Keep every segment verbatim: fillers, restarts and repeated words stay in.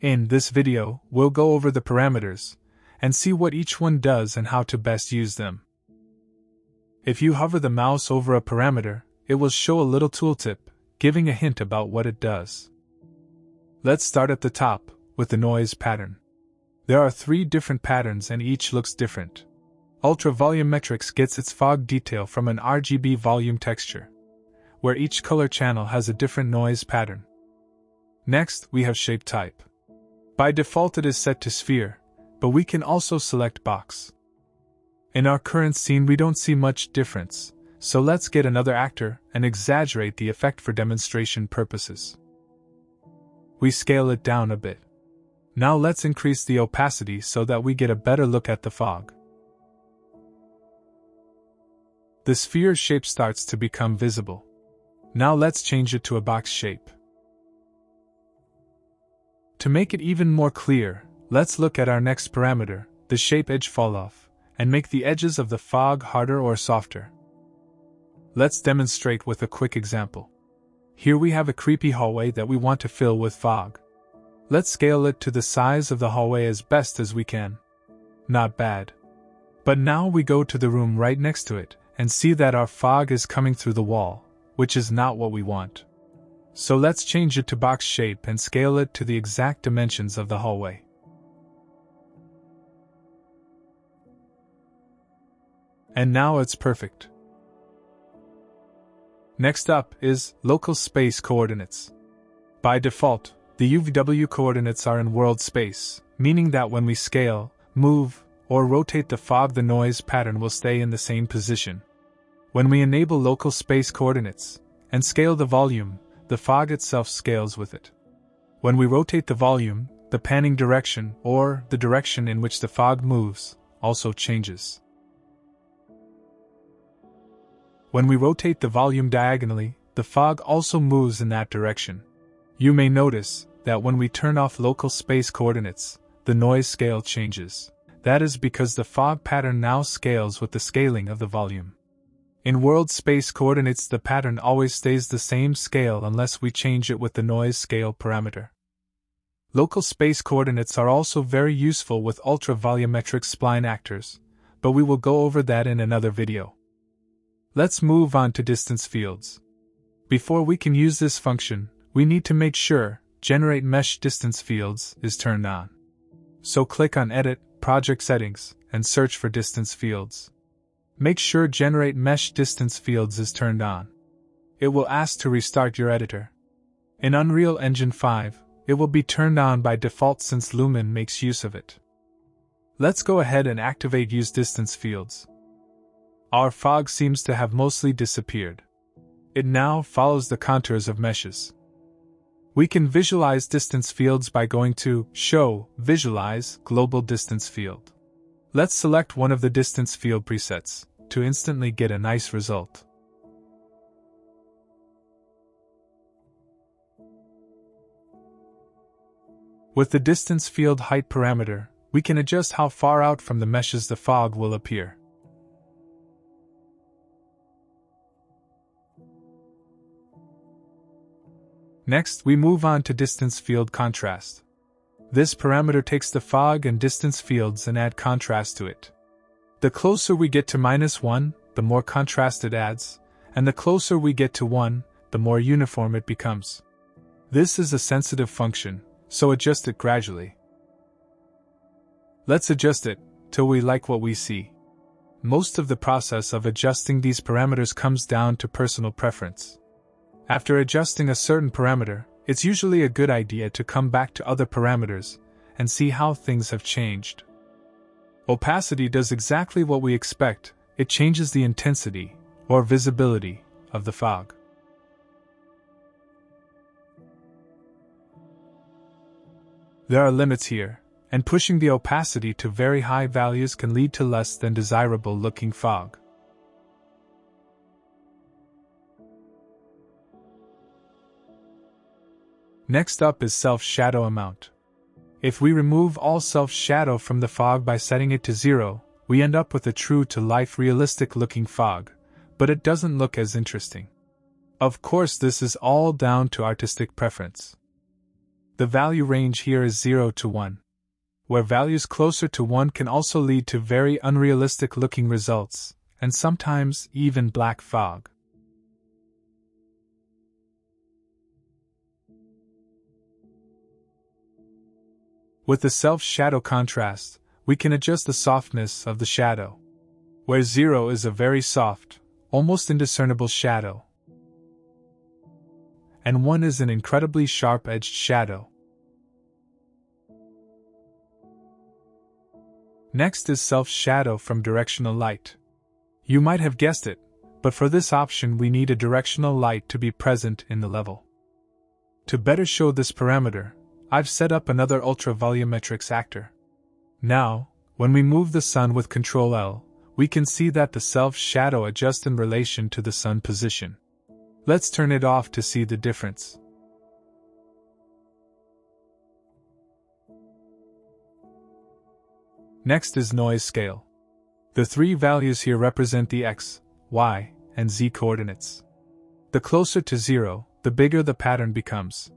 In this video, we'll go over the parameters and see what each one does and how to best use them. If you hover the mouse over a parameter, it will show a little tooltip, giving a hint about what it does. Let's start at the top, with the noise pattern. There are three different patterns and each looks different. Ultra Volumetrics gets its fog detail from an R G B volume texture, where each color channel has a different noise pattern. Next, we have shape type. By default it is set to sphere, but we can also select box. In our current scene we don't see much difference, so let's get another actor and exaggerate the effect for demonstration purposes. We scale it down a bit. Now let's increase the opacity so that we get a better look at the fog. The sphere shape starts to become visible. Now let's change it to a box shape. To make it even more clear, let's look at our next parameter, the shape edge falloff, and make the edges of the fog harder or softer. Let's demonstrate with a quick example. Here we have a creepy hallway that we want to fill with fog. Let's scale it to the size of the hallway as best as we can. Not bad. But now we go to the room right next to it and see that our fog is coming through the wall, which is not what we want. So let's change it to box shape and scale it to the exact dimensions of the hallway. And now it's perfect. Next up is local space coordinates. By default, the U V W coordinates are in world space, meaning that when we scale, move, or rotate the fog, the noise pattern will stay in the same position. When we enable local space coordinates and scale the volume, the fog itself scales with it. When we rotate the volume, the panning direction, or the direction in which the fog moves, also changes. When we rotate the volume diagonally, the fog also moves in that direction. You may notice that when we turn off local space coordinates, the noise scale changes. That is because the fog pattern now scales with the scaling of the volume. In world space coordinates, the pattern always stays the same scale unless we change it with the noise scale parameter. Local space coordinates are also very useful with ultra volumetric spline actors, but we will go over that in another video. Let's move on to distance fields. Before we can use this function, we need to make sure Generate Mesh Distance Fields is turned on. So click on Edit, Project Settings, and search for Distance Fields. Make sure Generate Mesh Distance Fields is turned on. It will ask to restart your editor. In Unreal Engine five, it will be turned on by default since Lumen makes use of it. Let's go ahead and activate Use Distance Fields. Our fog seems to have mostly disappeared. It now follows the contours of meshes. We can visualize distance fields by going to Show, Visualize, Global Distance Field. Let's select one of the distance field presets to instantly get a nice result. With the distance field height parameter, we can adjust how far out from the meshes the fog will appear. Next, we move on to distance field contrast. This parameter takes the fog and distance fields and adds contrast to it. The closer we get to minus one, the more contrast it adds, and the closer we get to one, the more uniform it becomes. This is a sensitive function, so adjust it gradually. Let's adjust it till we like what we see. Most of the process of adjusting these parameters comes down to personal preference. After adjusting a certain parameter, it's usually a good idea to come back to other parameters and see how things have changed. Opacity does exactly what we expect. It changes the intensity, or visibility, of the fog. There are limits here, and pushing the opacity to very high values can lead to less than desirable looking fog. Next up is self-shadow amount. If we remove all self-shadow from the fog by setting it to zero, we end up with a true-to-life realistic-looking fog, but it doesn't look as interesting. Of course, this is all down to artistic preference. The value range here is zero to one, where values closer to one can also lead to very unrealistic looking results, and sometimes even black fog. With the self-shadow contrast, we can adjust the softness of the shadow, where zero is a very soft, almost indiscernible shadow, and one is an incredibly sharp-edged shadow. Next is self-shadow from directional light. You might have guessed it, but for this option we need a directional light to be present in the level. To better show this parameter, I've set up another Ultra Volumetrics actor. Now, when we move the sun with control L, we can see that the self-shadow adjusts in relation to the sun position. Let's turn it off to see the difference. Next is noise scale. The three values here represent the x, y, and z coordinates. The closer to zero, the bigger the pattern becomes.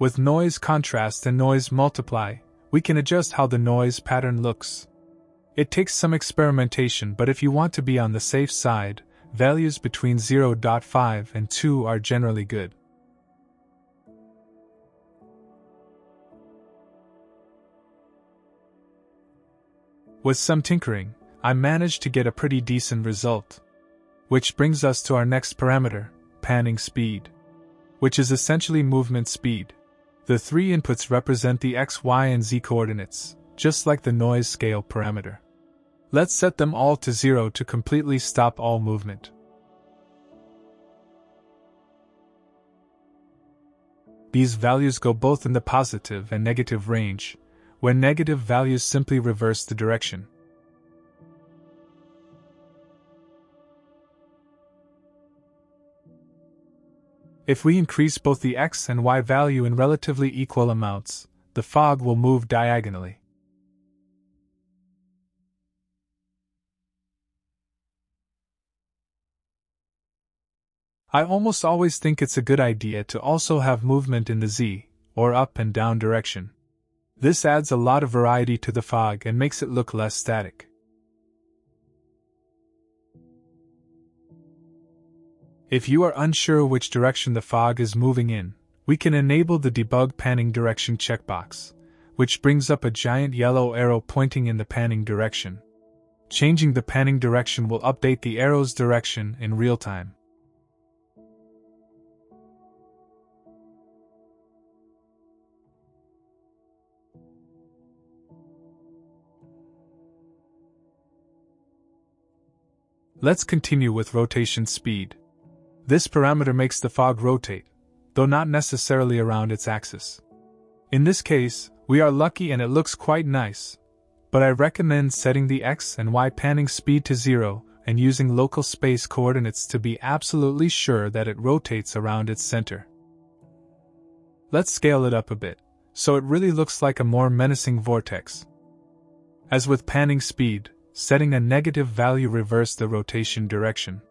With noise contrast and noise multiply, we can adjust how the noise pattern looks. It takes some experimentation, but if you want to be on the safe side, values between zero point five and two are generally good. With some tinkering, I managed to get a pretty decent result. Which brings us to our next parameter, panning speed, which is essentially movement speed. The three inputs represent the x, y, and z coordinates, just like the noise scale parameter. Let's set them all to zero to completely stop all movement. These values go both in the positive and negative range, where negative values simply reverse the direction. If we increase both the x and y value in relatively equal amounts, the fog will move diagonally. I almost always think it's a good idea to also have movement in the z, or up and down direction. This adds a lot of variety to the fog and makes it look less static. If you are unsure which direction the fog is moving in, we can enable the Debug Panning Direction checkbox, which brings up a giant yellow arrow pointing in the panning direction. Changing the panning direction will update the arrow's direction in real time. Let's continue with rotation speed. This parameter makes the fog rotate, though not necessarily around its axis. In this case, we are lucky and it looks quite nice, but I recommend setting the x and y panning speed to zero and using local space coordinates to be absolutely sure that it rotates around its center. Let's scale it up a bit, so it really looks like a more menacing vortex. As with panning speed, setting a negative value reverses the rotation direction.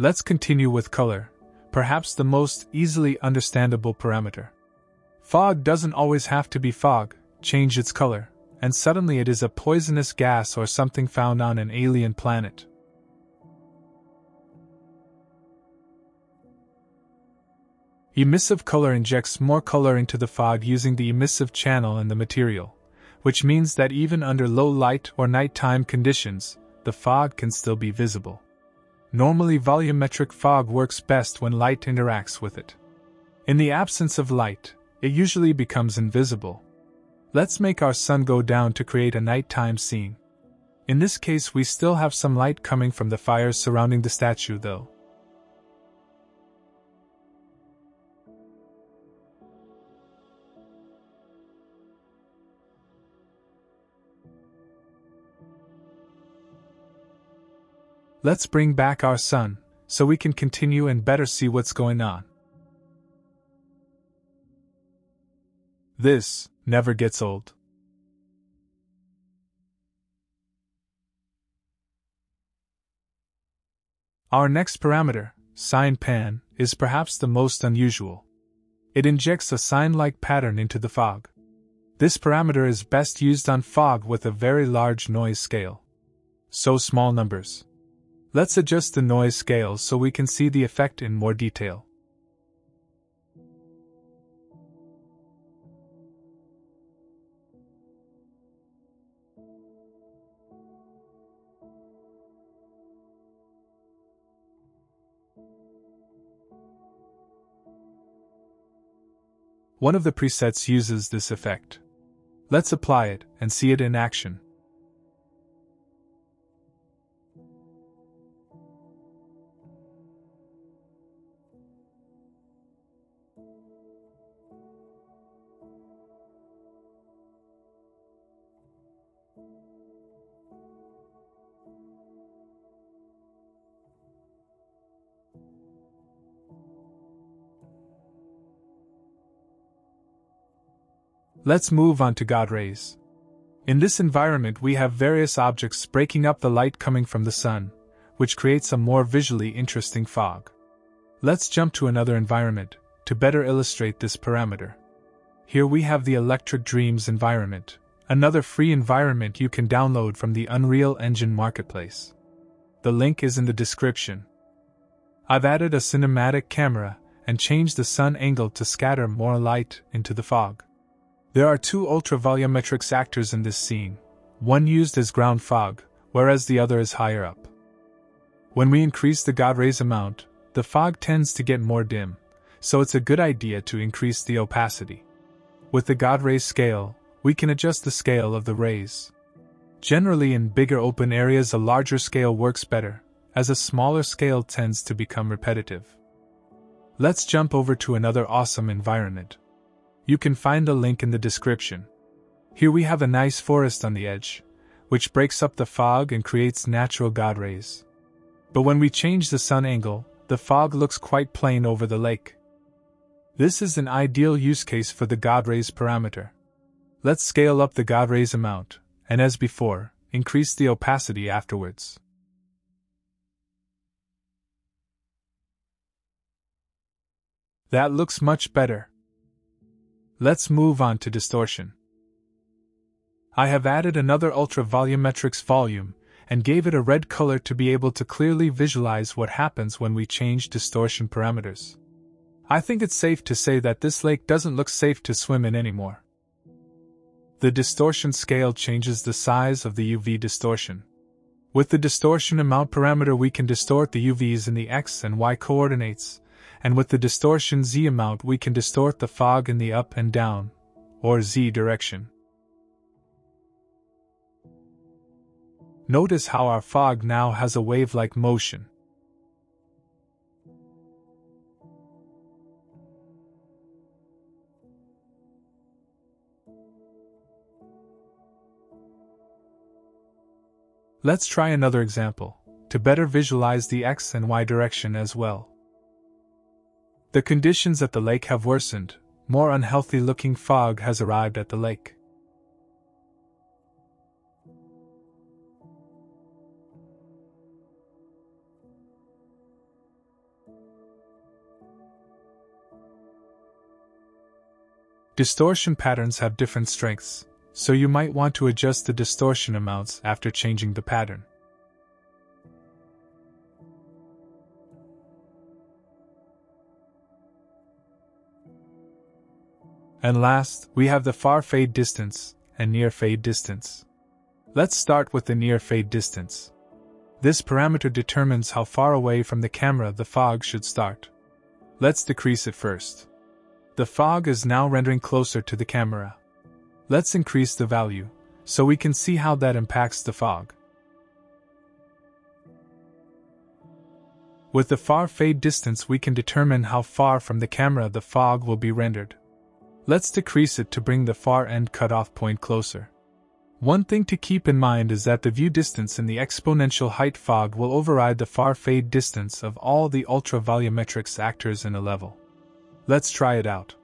Let's continue with color, perhaps the most easily understandable parameter. Fog doesn't always have to be fog. Change its color, and suddenly it is a poisonous gas or something found on an alien planet. Emissive color injects more color into the fog using the emissive channel in the material, which means that even under low light or nighttime conditions, the fog can still be visible. Normally, volumetric fog works best when light interacts with it. In the absence of light, it usually becomes invisible. Let's make our sun go down to create a nighttime scene. In this case, we still have some light coming from the fires surrounding the statue, though. Let's bring back our sun, so we can continue and better see what's going on. This never gets old. Our next parameter, sine pan, is perhaps the most unusual. It injects a sine-like pattern into the fog. This parameter is best used on fog with a very large noise scale. So small numbers. Let's adjust the noise scale so we can see the effect in more detail. One of the presets uses this effect. Let's apply it and see it in action. Let's move on to God rays. In this environment we have various objects breaking up the light coming from the sun, which creates a more visually interesting fog. Let's jump to another environment, to better illustrate this parameter. Here we have the Electric Dreams environment, another free environment you can download from the Unreal Engine Marketplace. The link is in the description. I've added a cinematic camera and changed the sun angle to scatter more light into the fog. There are two Ultra Volumetrics actors in this scene, one used as ground fog, whereas the other is higher up. When we increase the God rays amount, the fog tends to get more dim, so it's a good idea to increase the opacity. With the God rays scale, we can adjust the scale of the rays. Generally in bigger open areas a larger scale works better, as a smaller scale tends to become repetitive. Let's jump over to another awesome environment. You can find the link in the description. Here we have a nice forest on the edge, which breaks up the fog and creates natural God rays. But when we change the sun angle, the fog looks quite plain over the lake. This is an ideal use case for the God rays parameter. Let's scale up the God rays amount, and as before, increase the opacity afterwards. That looks much better. Let's move on to distortion. I have added another Ultra Volumetrics volume and gave it a red color to be able to clearly visualize what happens when we change distortion parameters. I think it's safe to say that this lake doesn't look safe to swim in anymore. The distortion scale changes the size of the U V distortion. With the distortion amount parameter we can distort the U Vs in the X and Y coordinates, and with the distortion Z amount we can distort the fog in the up and down, or Z direction. Notice how our fog now has a wave-like motion. Let's try another example, to better visualize the X and Y direction as well. The conditions at the lake have worsened, more unhealthy-looking fog has arrived at the lake. Distortion patterns have different strengths, so you might want to adjust the distortion amounts after changing the pattern. And last, we have the far fade distance and near fade distance. Let's start with the near fade distance. This parameter determines how far away from the camera the fog should start. Let's decrease it first. The fog is now rendering closer to the camera. Let's increase the value, so we can see how that impacts the fog. With the far fade distance we can determine how far from the camera the fog will be rendered. Let's decrease it to bring the far end cutoff point closer. One thing to keep in mind is that the view distance in the exponential height fog will override the far fade distance of all the ultra volumetrics actors in a level. Let's try it out.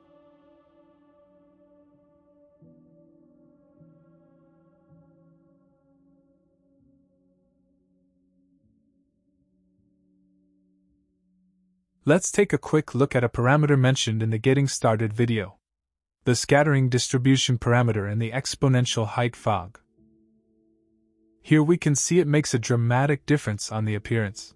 Let's take a quick look at a parameter mentioned in the Getting Started video: the scattering distribution parameter in the exponential height fog. Here we can see it makes a dramatic difference on the appearance.